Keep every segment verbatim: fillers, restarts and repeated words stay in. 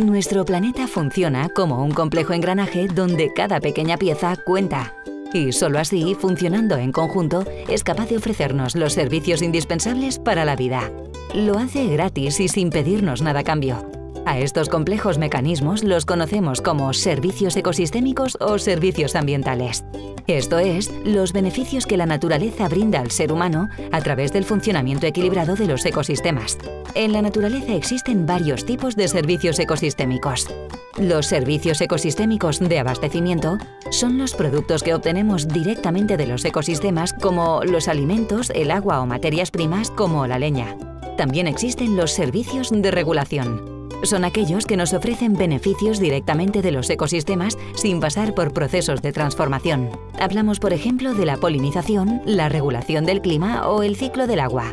Nuestro planeta funciona como un complejo engranaje donde cada pequeña pieza cuenta. Y solo así, funcionando en conjunto, es capaz de ofrecernos los servicios indispensables para la vida. Lo hace gratis y sin pedirnos nada a cambio. A estos complejos mecanismos los conocemos como servicios ecosistémicos o servicios ambientales. Esto es, los beneficios que la naturaleza brinda al ser humano a través del funcionamiento equilibrado de los ecosistemas. En la naturaleza existen varios tipos de servicios ecosistémicos. Los servicios ecosistémicos de abastecimiento son los productos que obtenemos directamente de los ecosistemas, como los alimentos, el agua o materias primas como la leña. También existen los servicios de regulación. Son aquellos que nos ofrecen beneficios directamente de los ecosistemas sin pasar por procesos de transformación. Hablamos, por ejemplo, de la polinización, la regulación del clima o el ciclo del agua.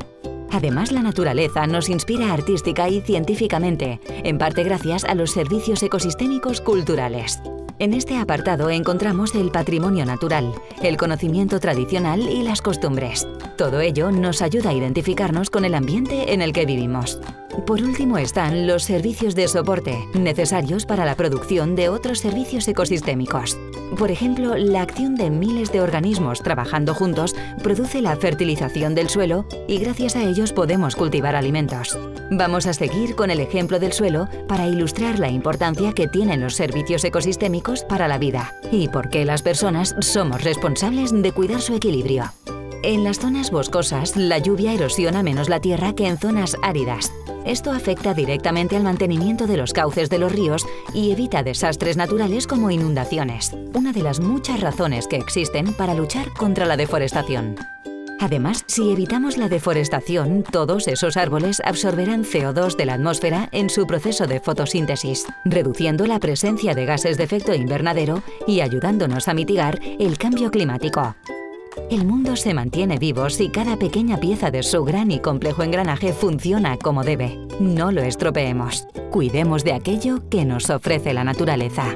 Además, la naturaleza nos inspira artística y científicamente, en parte gracias a los servicios ecosistémicos culturales. En este apartado encontramos el patrimonio natural, el conocimiento tradicional y las costumbres. Todo ello nos ayuda a identificarnos con el ambiente en el que vivimos. Por último están los servicios de soporte, necesarios para la producción de otros servicios ecosistémicos. Por ejemplo, la acción de miles de organismos trabajando juntos produce la fertilización del suelo y gracias a ellos podemos cultivar alimentos. Vamos a seguir con el ejemplo del suelo para ilustrar la importancia que tienen los servicios ecosistémicos para la vida y por qué las personas somos responsables de cuidar su equilibrio. En las zonas boscosas, la lluvia erosiona menos la tierra que en zonas áridas. Esto afecta directamente al mantenimiento de los cauces de los ríos y evita desastres naturales como inundaciones, una de las muchas razones que existen para luchar contra la deforestación. Además, si evitamos la deforestación, todos esos árboles absorberán C O dos de la atmósfera en su proceso de fotosíntesis, reduciendo la presencia de gases de efecto invernadero y ayudándonos a mitigar el cambio climático. El mundo se mantiene vivo si cada pequeña pieza de su gran y complejo engranaje funciona como debe. No lo estropeemos. Cuidemos de aquello que nos ofrece la naturaleza.